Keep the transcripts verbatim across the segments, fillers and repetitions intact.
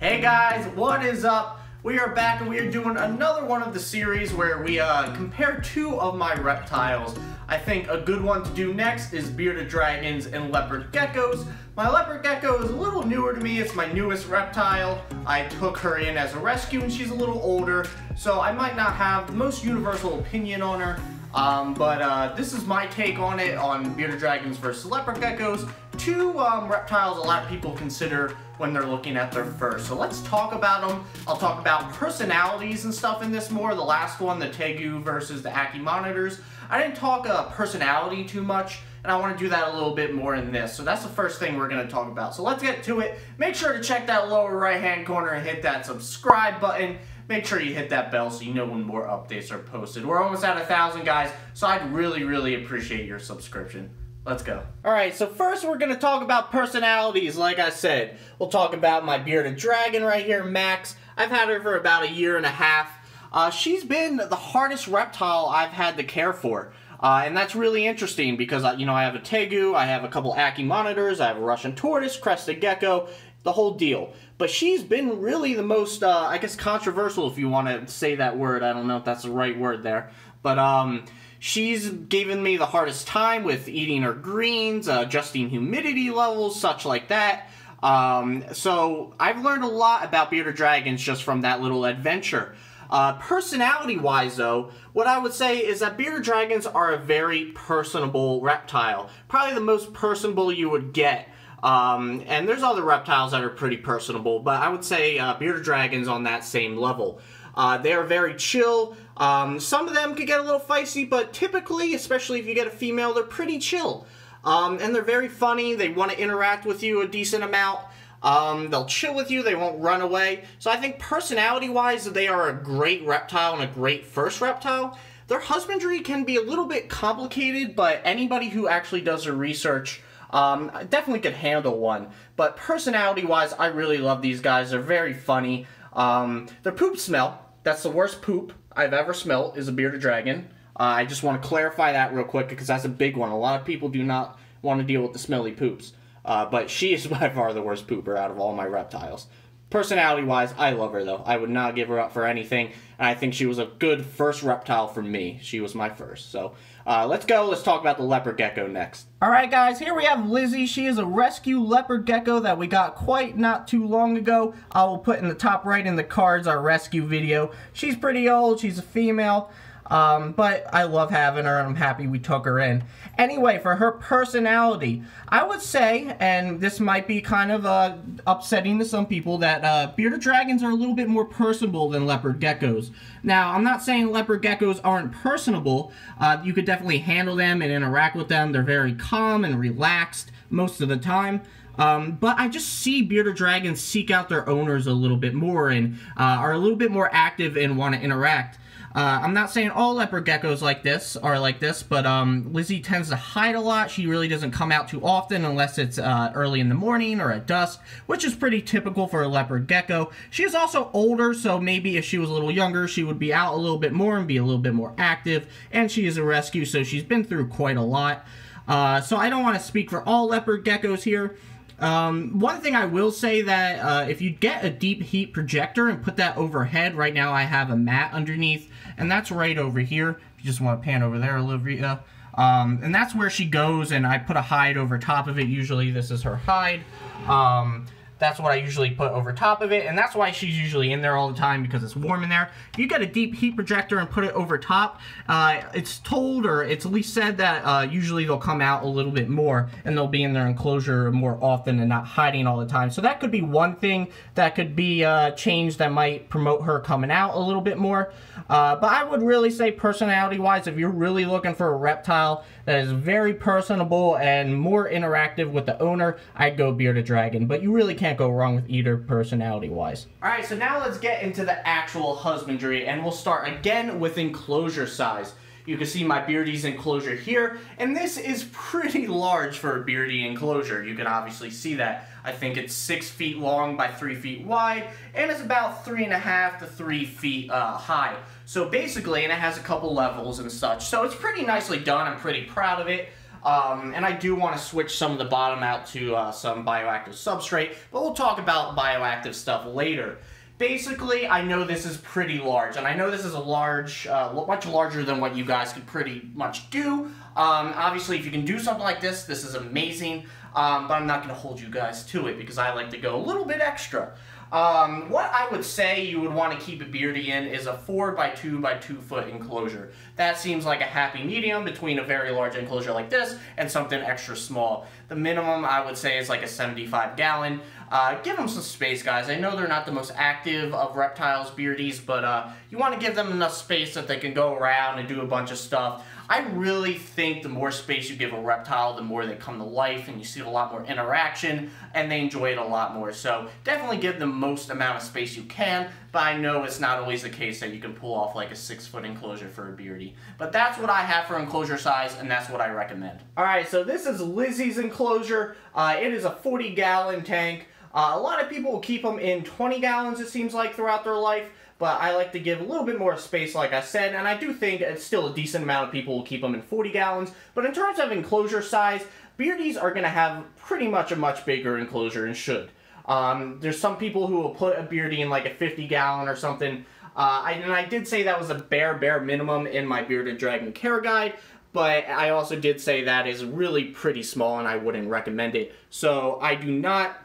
Hey guys, what is up? We are back and we are doing another one of the series where we uh, compare two of my reptiles. I think a good one to do next is Bearded Dragons and Leopard Geckos. My Leopard Gecko is a little newer to me, it's my newest reptile. I took her in as a rescue and she's a little older, so I might not have the most universal opinion on her. Um, but uh, this is my take on it, on Bearded Dragons versus Leopard Geckos. Two um, reptiles a lot of people consider when they're looking at their fur. So let's talk about them. I'll talk about personalities and stuff in this more. The last one, the Tegu versus the Ackie Monitors. I didn't talk uh, personality too much, and I want to do that a little bit more in this. So that's the first thing we're going to talk about. So let's get to it. Make sure to check that lower right-hand corner and hit that subscribe button. Make sure you hit that bell so you know when more updates are posted. We're almost at a thousand, guys, so I'd really, really appreciate your subscription. Let's go. Alright, so first we're going to talk about personalities, like I said. We'll talk about my Bearded Dragon right here, Max. I've had her for about a year and a half. Uh, she's been the hardest reptile I've had to care for. Uh, and that's really interesting because, you know, I have a Tegu, I have a couple Ackie Monitors, I have a Russian Tortoise, Crested Gecko, the whole deal. But she's been really the most, uh, I guess, controversial, if you want to say that word. I don't know if that's the right word there. But, um... she's given me the hardest time with eating her greens, uh, adjusting humidity levels, such like that. Um, so I've learned a lot about Bearded Dragons just from that little adventure. Uh, personality-wise, though, what I would say is that Bearded Dragons are a very personable reptile. Probably the most personable you would get. Um, and there's other reptiles that are pretty personable, but I would say uh, Bearded Dragons on that same level. Uh, they are very chill. Um, some of them could get a little feisty, but typically, especially if you get a female, they're pretty chill. Um, and they're very funny. They want to interact with you a decent amount. Um, they'll chill with you. They won't run away. So I think personality-wise, they are a great reptile and a great first reptile. Their husbandry can be a little bit complicated, but anybody who actually does their research Um, I definitely could handle one, but personality-wise, I really love these guys. They're very funny. Um, their poop smell, that's the worst poop I've ever smelled, is a Bearded Dragon. Uh, I just want to clarify that real quick, because that's a big one. A lot of people do not want to deal with the smelly poops, uh, but she is by far the worst pooper out of all my reptiles. Personality-wise, I love her, though. I would not give her up for anything, and I think she was a good first reptile for me. She was my first. So, uh, let's go. Let's talk about the Leopard Gecko next. Alright, guys. Here we have Lizzie. She is a rescue Leopard Gecko that we got quite not too long ago. I will put in the top right in the cards our rescue video. She's pretty old. She's a female. Um, but I love having her, and I'm happy we took her in. Anyway, for her personality, I would say, and this might be kind of uh, upsetting to some people, that uh, Bearded Dragons are a little bit more personable than Leopard Geckos. Now, I'm not saying Leopard Geckos aren't personable. Uh, you could definitely handle them and interact with them. They're very calm and relaxed most of the time. Um, but I just see Bearded Dragons seek out their owners a little bit more and uh, are a little bit more active and want to interact. Uh, I'm not saying all Leopard Geckos like this are like this, but um, Lizzie tends to hide a lot. She really doesn't come out too often unless it's uh, early in the morning or at dusk, which is pretty typical for a Leopard Gecko. She is also older, so maybe if she was a little younger, she would be out a little bit more and be a little bit more active. And she is a rescue, so she's been through quite a lot. Uh, so I don't want to speak for all Leopard Geckos here. Um, one thing I will say that, uh, if you get a deep heat projector and put that overhead, right now I have a mat underneath, and that's right over here. If you just want to pan over there, Olivia. Um, and that's where she goes, and I put a hide over top of it. Usually this is her hide. Um, that's what I usually put over top of it, and that's why she's usually in there all the time, because it's warm in there. If you get a deep heat projector and put it over top, uh, it's told, or it's at least said that uh, usually they'll come out a little bit more, and they'll be in their enclosure more often and not hiding all the time. So that could be one thing that could be uh, changed that might promote her coming out a little bit more. Uh, but I would really say personality-wise, if you're really looking for a reptile that is very personable and more interactive with the owner, I'd go Bearded Dragon, but you really can't go wrong with either personality wise. Alright, so now let's get into the actual husbandry, and we'll start again with enclosure size. You can see my Beardie's enclosure here, and this is pretty large for a Beardie enclosure. You can obviously see that. I think it's six feet long by three feet wide, and it's about three and a half to three feet uh, high. So basically, and it has a couple levels and such, so it's pretty nicely done. I'm pretty proud of it. Um, and I do want to switch some of the bottom out to uh, some bioactive substrate, but we'll talk about bioactive stuff later. Basically, I know this is pretty large, and I know this is a large, uh, much larger than what you guys can pretty much do. Um, obviously, if you can do something like this, this is amazing, um, but I'm not going to hold you guys to it because I like to go a little bit extra. Um, what I would say you would want to keep a beardy in is a four by two by two foot enclosure. That seems like a happy medium between a very large enclosure like this and something extra small. The minimum I would say is like a seventy-five gallon. Uh, give them some space, guys. I know they're not the most active of reptiles, beardies, but uh, you want to give them enough space that they can go around and do a bunch of stuff. I really think the more space you give a reptile, the more they come to life and you see a lot more interaction and they enjoy it a lot more. So definitely give them most amount of space you can, but I know it's not always the case that you can pull off like a six foot enclosure for a beardie. But that's what I have for enclosure size, and that's what I recommend. Alright, so this is Lizzie's enclosure. Uh, it is a forty gallon tank. Uh, a lot of people will keep them in twenty gallons, it seems like, throughout their life. But I like to give a little bit more space, like I said, and I do think it's still a decent amount of people will keep them in forty gallons. But in terms of enclosure size, beardies are going to have pretty much a much bigger enclosure and should. Um, there's some people who will put a beardie in like a fifty gallon or something. Uh, I, and I did say that was a bare, bare minimum in my Bearded Dragon Care Guide. But I also did say that is really pretty small and I wouldn't recommend it. So I do not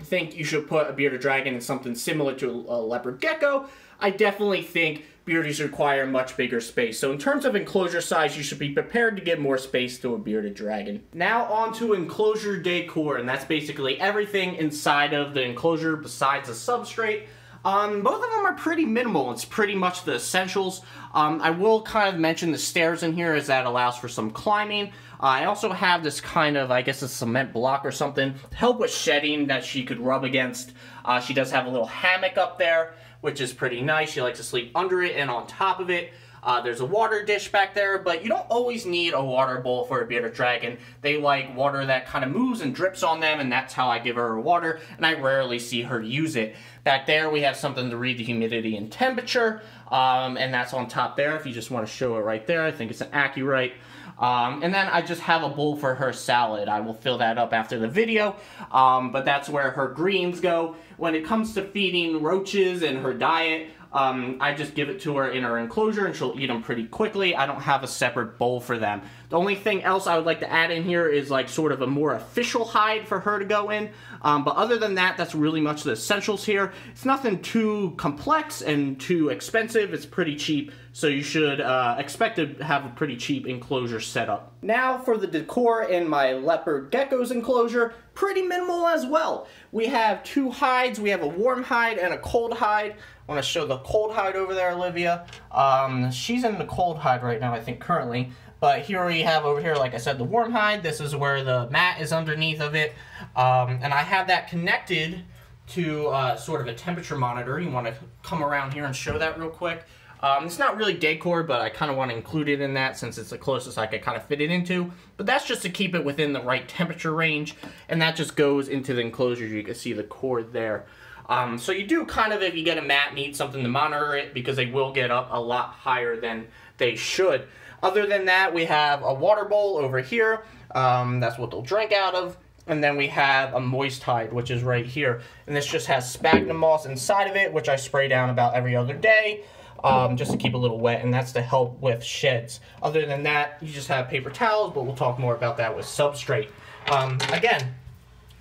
think you should put a Bearded Dragon in something similar to a Leopard Gecko. I definitely think beardies require much bigger space. So in terms of enclosure size, you should be prepared to give more space to a Bearded Dragon. Now on to enclosure decor, and that's basically everything inside of the enclosure besides the substrate. Um, both of them are pretty minimal. It's pretty much the essentials. Um, I will kind of mention the stairs in here as that allows for some climbing. Uh, I also have this kind of, I guess, a cement block or something to help with shedding that she could rub against. Uh, she does have a little hammock up there, which is pretty nice. She likes to sleep under it and on top of it. Uh, there's a water dish back there, but you don't always need a water bowl for a bearded dragon. They like water that kind of moves and drips on them, and that's how I give her water, and I rarely see her use it. Back there, we have something to read the humidity and temperature, um, and that's on top there if you just want to show it right there. I think it's an AcuRite. Um, and then I just have a bowl for her salad. I will fill that up after the video, um, but that's where her greens go. When it comes to feeding roaches and her diet, Um, I just give it to her in her enclosure and she'll eat them pretty quickly. I don't have a separate bowl for them. The only thing else I would like to add in here is like sort of a more official hide for her to go in. Um, but other than that, that's really much the essentials here. It's nothing too complex and too expensive. It's pretty cheap. So you should uh, expect to have a pretty cheap enclosure setup. Now for the decor in my Leopard Gecko's enclosure. Pretty minimal as well. We have two hides. We have a warm hide and a cold hide. I want to show the cold hide over there, Olivia. Um, she's in the cold hide right now, I think, currently. But here we have over here, like I said, the warm hide. This is where the mat is underneath of it. Um, and I have that connected to uh, sort of a temperature monitor. You want to come around here and show that real quick. Um, it's not really decor, but I kind of want to include it in that since it's the closest I could kind of fit it into. But that's just to keep it within the right temperature range. And that just goes into the enclosure. You can see the cord there. Um, so you do kind of, if you get a mat, need something to monitor it because they will get up a lot higher than they should. Other than that, we have a water bowl over here. Um, that's what they'll drink out of. And then we have a moist hide, which is right here. And this just has sphagnum moss inside of it, which I spray down about every other day um, just to keep a little wet. And that's to help with sheds. Other than that, you just have paper towels, but we'll talk more about that with substrate. Um, again,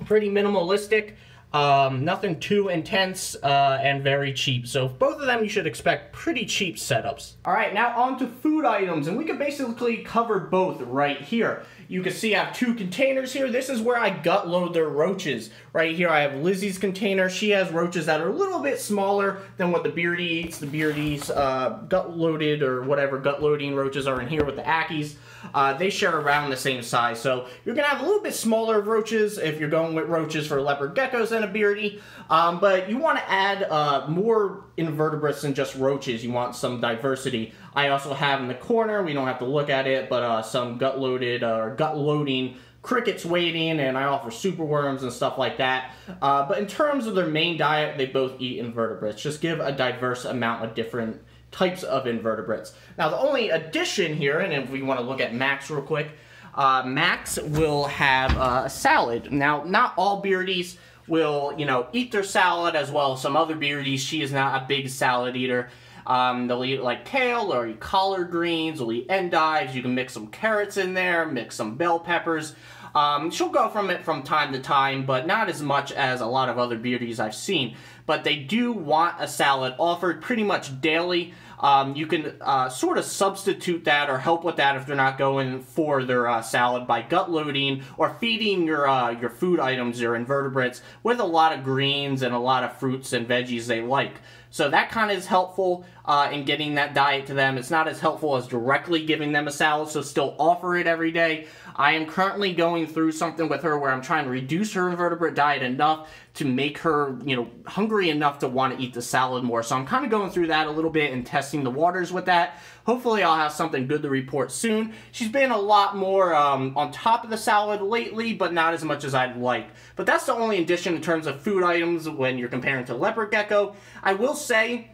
pretty minimalistic. Um, nothing too intense, uh, and very cheap. So both of them you should expect pretty cheap setups. Alright, now on to food items, and we can basically cover both right here. You can see I have two containers here. This is where I gut load their roaches. Right here I have Lizzie's container. She has roaches that are a little bit smaller than what the beardie eats. The beardie's uh, gut loaded or whatever gut loading roaches are in here with the Ackies. Uh, they share around the same size, so you're going to have a little bit smaller roaches if you're going with roaches for Leopard Geckos and a beardie, um, but you want to add uh, more invertebrates than just roaches. You want some diversity. I also have in the corner, we don't have to look at it, but uh, some gut-loaded or uh, gut-loading crickets wading, and I offer superworms and stuff like that. Uh, but in terms of their main diet, they both eat invertebrates. Just give a diverse amount of different types of invertebrates. Now the only addition here, and if we want to look at Max real quick, uh, Max will have uh, a salad. Now, not all Beardies will, you know, eat their salad as well as some other Beardies. She is not a big salad eater. Um, they'll eat like kale, or eat collard greens, they'll eat endives. You can mix some carrots in there, mix some bell peppers. Um, she'll go from it from time to time, but not as much as a lot of other Beardies I've seen. But they do want a salad offered pretty much daily. Um, you can uh, sort of substitute that or help with that if they're not going for their uh, salad by gut loading or feeding your uh, your food items, your invertebrates, with a lot of greens and a lot of fruits and veggies they like. So that kind of is helpful uh, in getting that diet to them. It's not as helpful as directly giving them a salad, so still offer it every day. I am currently going through something with her where I'm trying to reduce her invertebrate diet enough to make her, you know, hungry enough to want to eat the salad more. So I'm kind of going through that a little bit and testing the waters with that. Hopefully I'll have something good to report soon. She's been a lot more um, on top of the salad lately, but not as much as I'd like. But that's the only addition in terms of food items when you're comparing to leopard gecko. I will say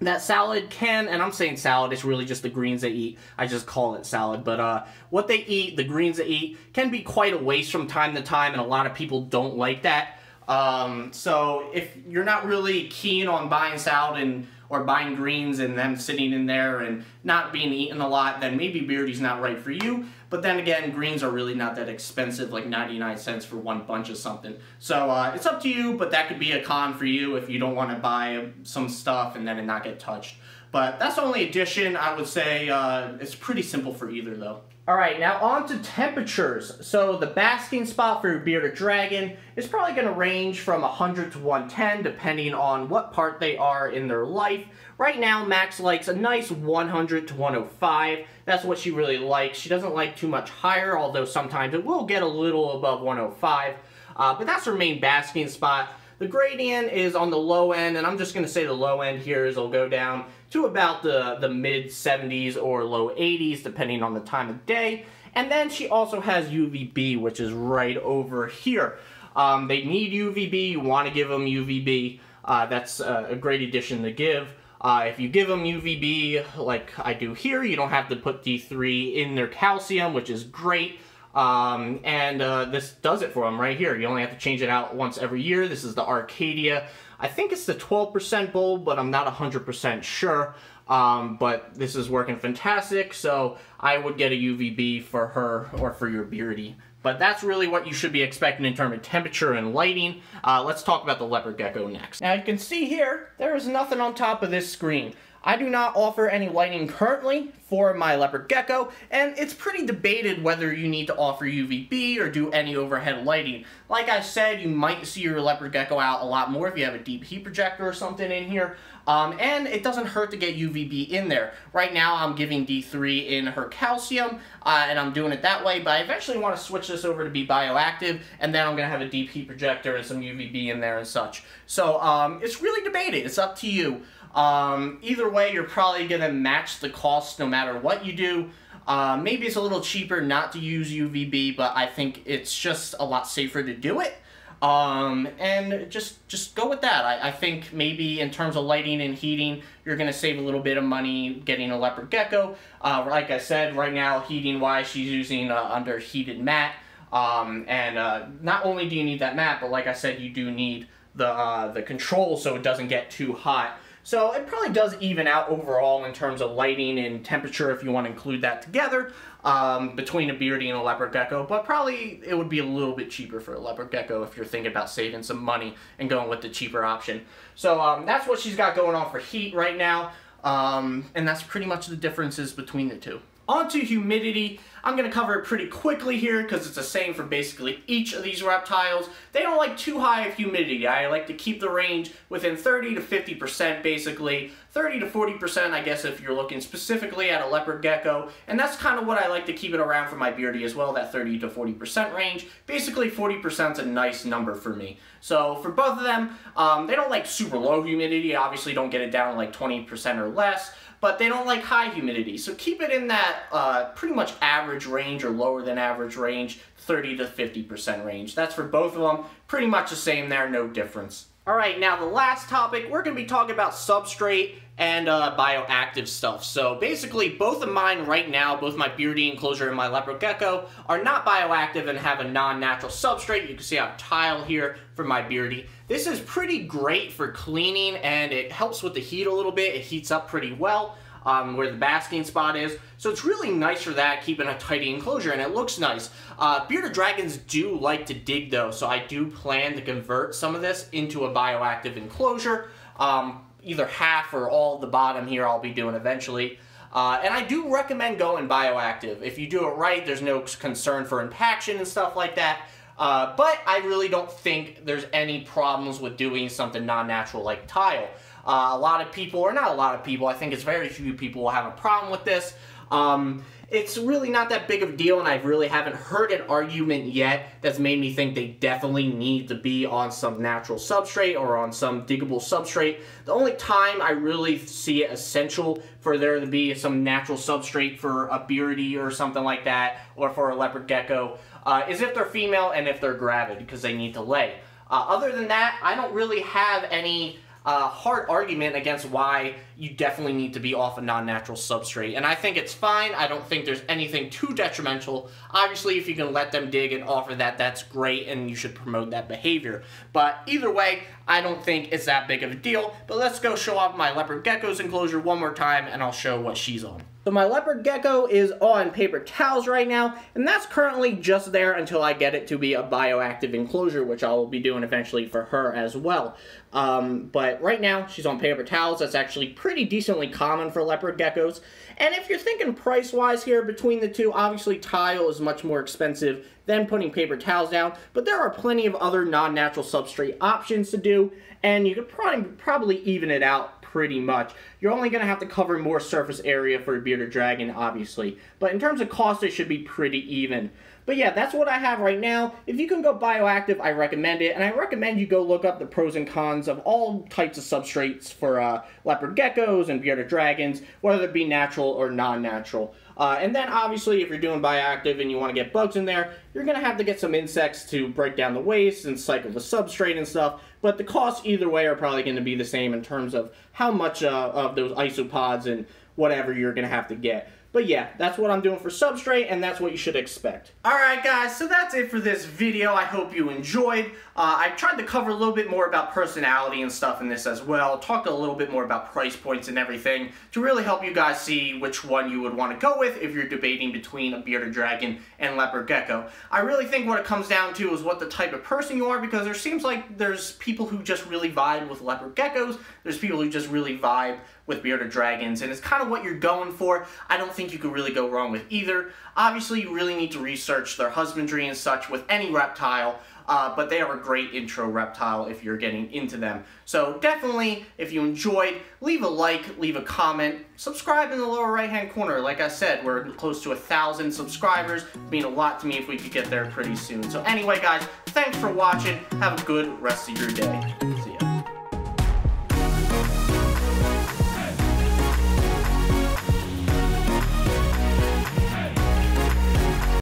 that salad can, and I'm saying salad, it's really just the greens they eat. I just call it salad, but uh, what they eat, the greens they eat, can be quite a waste from time to time, and a lot of people don't like that. Um, so if you're not really keen on buying salad and or buying greens and them sitting in there and not being eaten a lot, then maybe Beardie's not right for you. But then again, greens are really not that expensive, like ninety-nine cents for one bunch of something. So uh, it's up to you, but that could be a con for you if you don't want to buy some stuff and then it not get touched. But that's the only addition, I would say. Uh, it's pretty simple for either, though. All right, now on to temperatures. So the basking spot for your bearded dragon is probably going to range from one hundred to one ten, depending on what part they are in their life. Right now, Max likes a nice one hundred to one oh five. That's what she really likes. She doesn't like too much higher, although sometimes it will get a little above one oh five. Uh, but that's her main basking spot. The gradient is on the low end, and I'm just going to say the low end here is it'll go down to about the, the mid seventies or low eighties, depending on the time of day. And then she also has U V B, which is right over here. Um, they need U V B. You want to give them U V B. Uh, that's uh, a great addition to give. Uh, if you give them U V B, like I do here, you don't have to put D three in their calcium, which is great. Um, and uh, this does it for them right here. You only have to change it out once every year. This is the Arcadia. I think it's the twelve percent bulb, but I'm not one hundred percent sure. Um, but this is working fantastic, so I would get a U V B for her or for your Beardie. But that's really what you should be expecting in terms of temperature and lighting. Uh, let's talk about the leopard gecko next. Now you can see here, there is nothing on top of this screen. I do not offer any lighting currently for my leopard gecko, and it's pretty debated whether you need to offer U V B or do any overhead lighting. Like I said, you might see your leopard gecko out a lot more if you have a deep heat projector or something in here, um, and it doesn't hurt to get U V B in there. Right now I'm giving D three in her calcium, uh, and I'm doing it that way, but I eventually want to switch this over to be bioactive, and then I'm going to have a deep heat projector and some U V B in there and such. So um, it's really debated. It's up to you. Um, either way, you're probably going to match the cost no matter what you do. Uh, maybe it's a little cheaper not to use U V B, but I think it's just a lot safer to do it. Um, and just, just go with that. I, I think maybe in terms of lighting and heating, you're going to save a little bit of money getting a leopard gecko. Uh, like I said, right now, heating-wise, she's using uh, under heated mat. Um, and uh, not only do you need that mat, but like I said, you do need the, uh, the control so it doesn't get too hot. So it probably does even out overall in terms of lighting and temperature if you want to include that together um, between a Beardie and a leopard gecko, but probably it would be a little bit cheaper for a leopard gecko if you're thinking about saving some money and going with the cheaper option. So um, that's what she's got going on for heat right now, um, and that's pretty much the differences between the two. On to humidity. I'm going to cover it pretty quickly here because it's the same for basically each of these reptiles. They don't like too high of humidity. I like to keep the range within thirty to fifty percent basically. thirty to forty percent I guess if you're looking specifically at a leopard gecko. And that's kind of what I like to keep it around for my Beardie as well, that thirty to forty percent range. Basically forty percent is a nice number for me. So for both of them, um, they don't like super low humidity. Obviously don't get it down to like twenty percent or less. But they don't like high humidity, so keep it in that uh, pretty much average range or lower than average range, thirty to fifty percent range. That's for both of them, pretty much the same there, no difference. Alright, now the last topic, we're going to be talking about substrate and uh, bioactive stuff. So basically, both of mine right now, both my Bearded enclosure and my Leopard Gecko, are not bioactive and have a non-natural substrate. You can see I have tile here for my Bearded. This is pretty great for cleaning, and it helps with the heat a little bit. It heats up pretty well um, where the basking spot is. So it's really nice for that, keeping a tidy enclosure, and it looks nice. Uh, Bearded dragons do like to dig, though, so I do plan to convert some of this into a bioactive enclosure. Um, either half or all the bottom here I'll be doing eventually. Uh, and I do recommend going bioactive. If you do it right, there's no concern for impaction and stuff like that. Uh, but I really don't think there's any problems with doing something non-natural like tile. Uh, a lot of people, or not a lot of people, I think it's very few people will have a problem with this. Um, it's really not that big of a deal, and I really haven't heard an argument yet that's made me think they definitely need to be on some natural substrate or on some diggable substrate. The only time I really see it essential for there to be some natural substrate for a Bearded or something like that, or for a Leopard Gecko, uh, is if they're female and if they're gravid, because they need to lay. Uh, other than that, I don't really have any A uh, hard argument against why you definitely need to be off a non-natural substrate. And I think it's fine. I don't think there's anything too detrimental. Obviously, if you can let them dig and offer that, that's great, and you should promote that behavior. But either way, I don't think it's that big of a deal. But let's go show off my Leopard Gecko's enclosure one more time, and I'll show what she's on. So my Leopard Gecko is on paper towels right now, and that's currently just there until I get it to be a bioactive enclosure, which I will be doing eventually for her as well. Um, but right now, she's on paper towels. That's actually pretty decently common for Leopard Geckos. And if you're thinking price-wise here between the two, obviously tile is much more expensive than putting paper towels down, but there are plenty of other non-natural substrate options to do, and you could probably, probably even it out pretty much. You're only going to have to cover more surface area for a Bearded Dragon, obviously. But in terms of cost, it should be pretty even. But yeah, that's what I have right now. If you can go bioactive, I recommend it. And I recommend you go look up the pros and cons of all types of substrates for uh, Leopard Geckos and Bearded Dragons, whether it be natural or non-natural. Uh, and then obviously, if you're doing bioactive and you want to get bugs in there, you're going to have to get some insects to break down the waste and cycle the substrate and stuff. But the costs either way are probably going to be the same in terms of how much uh, of those isopods and whatever you're going to have to get. But yeah, that's what I'm doing for substrate, and that's what you should expect. Alright guys, so that's it for this video. I hope you enjoyed. Uh, I tried to cover a little bit more about personality and stuff in this as well. Talked a little bit more about price points and everything to really help you guys see which one you would want to go with if you're debating between a Bearded Dragon and Leopard Gecko. I really think what it comes down to is what the type of person you are, because there seems like there's people who just really vibe with Leopard Geckos. There's people who just really vibe with Bearded Dragons, and it's kind of what you're going for. I don't think you could really go wrong with either. Obviously, you really need to research their husbandry and such with any reptile, uh, but they are a great intro reptile if you're getting into them. So definitely, if you enjoyed, leave a like, leave a comment, subscribe in the lower right-hand corner. Like I said, we're close to a thousand subscribers. It'd mean a lot to me if we could get there pretty soon. So anyway, guys, thanks for watching. Have a good rest of your day.